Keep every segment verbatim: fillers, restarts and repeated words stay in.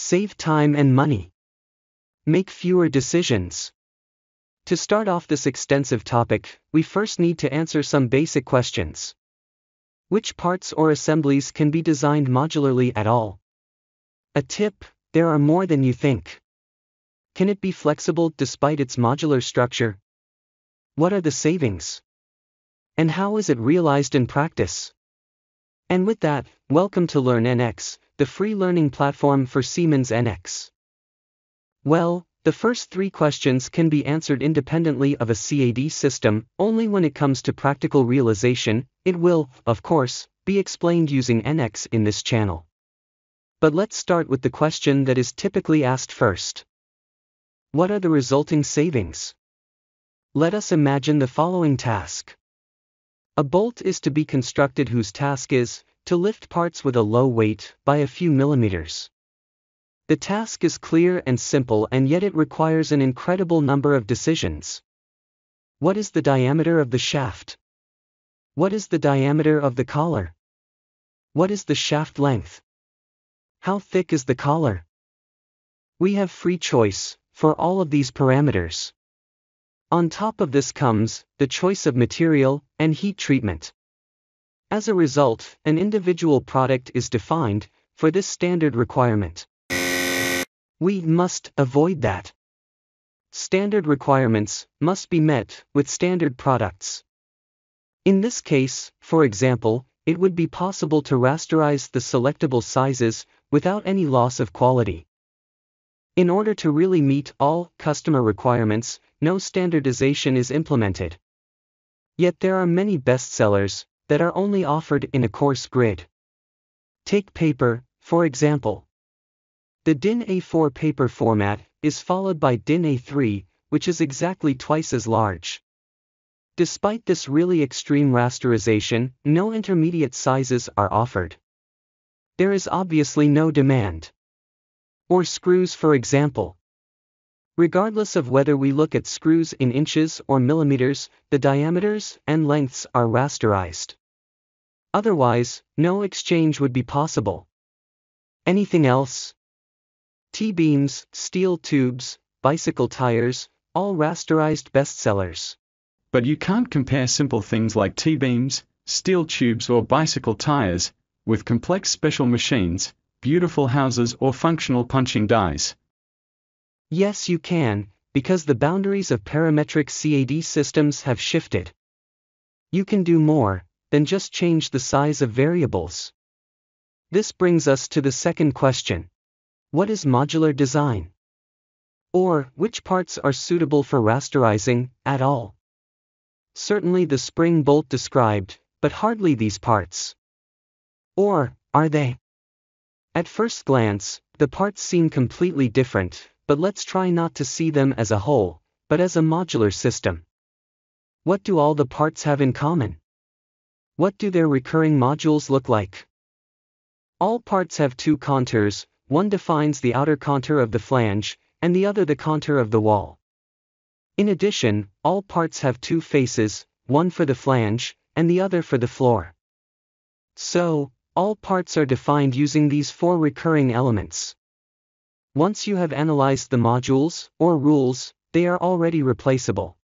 Save time and money. Make fewer decisions. To start off this extensive topic, we first need to answer some basic questions. Which parts or assemblies can be designed modularly at all? A tip, there are more than you think. Can it be flexible despite its modular structure? What are the savings? And how is it realized in practice? And with that, welcome to Learn N X, the free learning platform for Siemens N X. Well, the first three questions can be answered independently of a C A D system, only when it comes to practical realization, it will, of course, be explained using N X in this channel. But let's start with the question that is typically asked first. What are the resulting savings? Let us imagine the following task. A bolt is to be constructed whose task is to lift parts with a low weight by a few millimeters. The task is clear and simple, and yet it requires an incredible number of decisions. What is the diameter of the shaft? What is the diameter of the collar? What is the shaft length? How thick is the collar? We have free choice for all of these parameters. On top of this comes the choice of material and heat treatment. As a result, an individual product is defined for this standard requirement. We must avoid that. Standard requirements must be met with standard products. In this case, for example, it would be possible to rasterize the selectable sizes without any loss of quality. In order to really meet all customer requirements, no standardization is implemented. Yet there are many bestsellers that are only offered in a coarse grid. Take paper, for example. The D I N A four paper format is followed by D I N A three, which is exactly twice as large. Despite this really extreme rasterization, no intermediate sizes are offered. There is obviously no demand. Or screws, for example. Regardless of whether we look at screws in inches or millimeters, the diameters and lengths are rasterized. Otherwise, no exchange would be possible. Anything else? T-beams, steel tubes, bicycle tires, all rasterized bestsellers. But you can't compare simple things like T-beams, steel tubes or bicycle tires with complex special machines, beautiful houses or functional punching dies. Yes, you can, because the boundaries of parametric C A D systems have shifted. You can do more than just change the size of variables. This brings us to the second question. What is modular design? Or, which parts are suitable for rasterizing at all? Certainly the spring bolt described, but hardly these parts. Or, are they? At first glance, the parts seem completely different, but let's try not to see them as a whole, but as a modular system. What do all the parts have in common? What do their recurring modules look like? All parts have two contours. One defines the outer contour of the flange, and the other the contour of the wall. In addition, all parts have two faces, one for the flange, and the other for the floor. So, all parts are defined using these four recurring elements. Once you have analyzed the modules, or rules, they are already replaceable.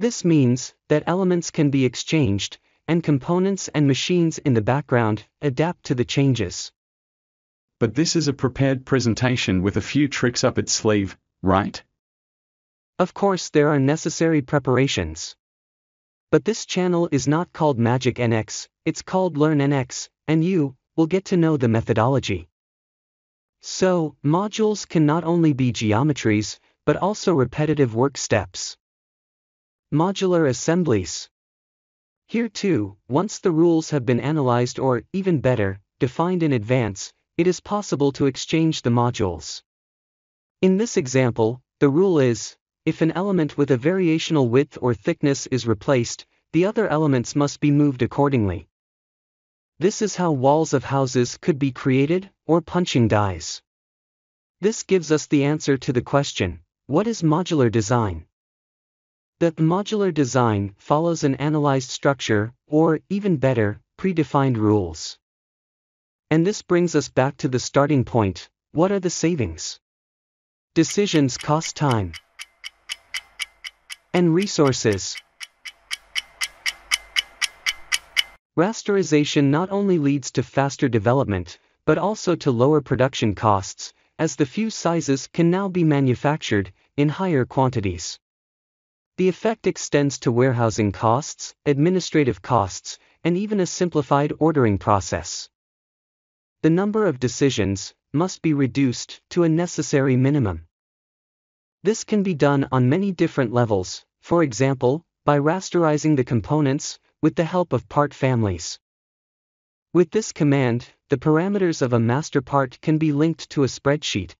This means that elements can be exchanged, and components and machines in the background adapt to the changes. But this is a prepared presentation with a few tricks up its sleeve, right? Of course there are necessary preparations. But this channel is not called Magic N X, it's called Learn N X, and you will get to know the methodology. So, modules can not only be geometries, but also repetitive work steps. Modular assemblies. Here too, once the rules have been analyzed or, even better, defined in advance, it is possible to exchange the modules. In this example, the rule is, if an element with a variational width or thickness is replaced, the other elements must be moved accordingly. This is how walls of houses could be created, or punching dies. This gives us the answer to the question, what is modular design? That modular design follows an analyzed structure, or, even better, predefined rules. And this brings us back to the starting point, What are the savings? Decisions cost time and resources. Rasterization not only leads to faster development, but also to lower production costs, as the few sizes can now be manufactured in higher quantities. The effect extends to warehousing costs, administrative costs, and even a simplified ordering process. The number of decisions must be reduced to a necessary minimum. This can be done on many different levels, for example, by rasterizing the components with the help of part families. With this command, the parameters of a master part can be linked to a spreadsheet.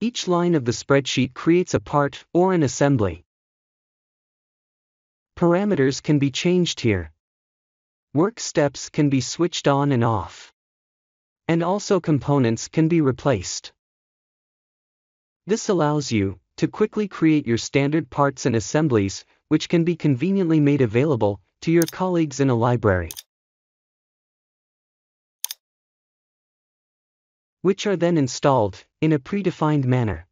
Each line of the spreadsheet creates a part or an assembly. Parameters can be changed here. Work steps can be switched on and off. And also components can be replaced. This allows you to quickly create your standard parts and assemblies, which can be conveniently made available to your colleagues in a library, which are then installed in a predefined manner.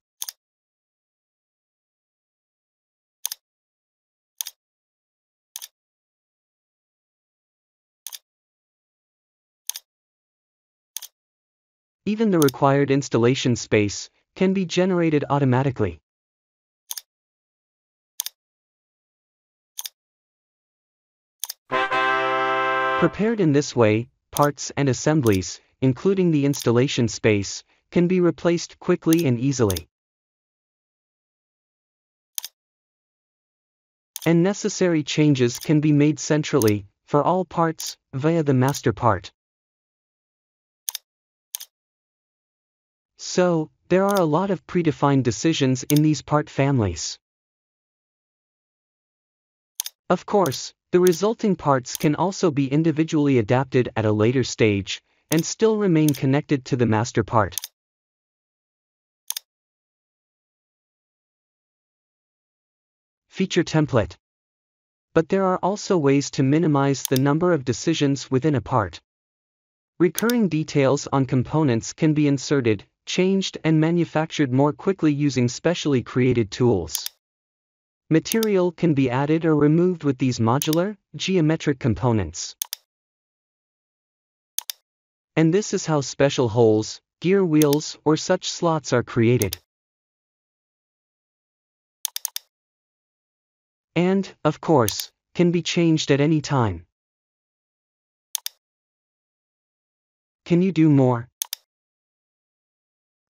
Even the required installation space can be generated automatically. Prepared in this way, parts and assemblies, including the installation space, can be replaced quickly and easily. And necessary changes can be made centrally, for all parts, via the master part. So, there are a lot of predefined decisions in these part families. Of course, the resulting parts can also be individually adapted at a later stage, and still remain connected to the master part. Feature template. But there are also ways to minimize the number of decisions within a part. Recurring details on components can be inserted, changed and manufactured more quickly using specially created tools. Material can be added or removed with these modular, geometric components. And this is how special holes, gear wheels, or such slots are created. And, of course, can be changed at any time. Can you do more?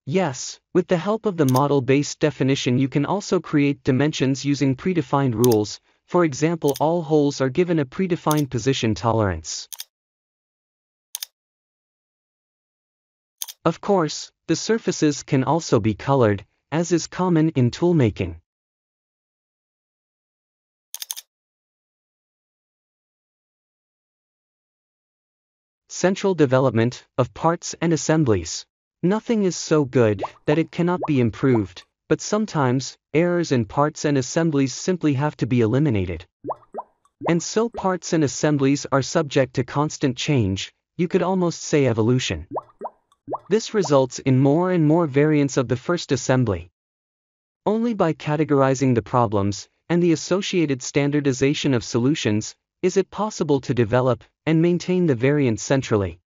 Yes, with the help of the model-based definition you can also create dimensions using predefined rules, for example all holes are given a predefined position tolerance. Of course, the surfaces can also be colored, as is common in toolmaking. Central development of parts and assemblies. Nothing is so good that it cannot be improved, but sometimes, errors in parts and assemblies simply have to be eliminated. And so parts and assemblies are subject to constant change, you could almost say evolution. This results in more and more variants of the first assembly. Only by categorizing the problems, and the associated standardization of solutions, is it possible to develop and maintain the variants centrally.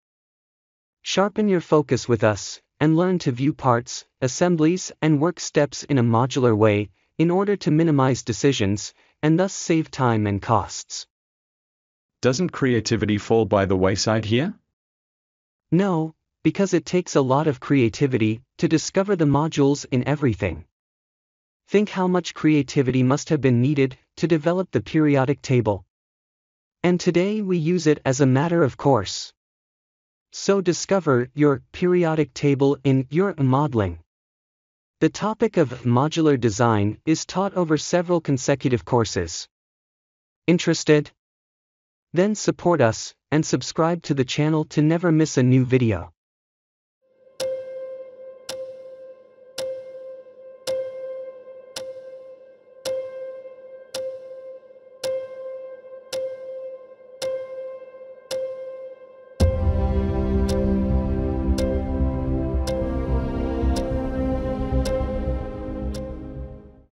Sharpen your focus with us, and learn to view parts, assemblies, and work steps in a modular way, in order to minimize decisions, and thus save time and costs. Doesn't creativity fall by the wayside here? No, because it takes a lot of creativity to discover the modules in everything. Think how much creativity must have been needed to develop the periodic table. And today we use it as a matter of course. So discover your periodic table in your modeling. The topic of modular design is taught over several consecutive courses. Interested? Then support us and subscribe to the channel to never miss a new video.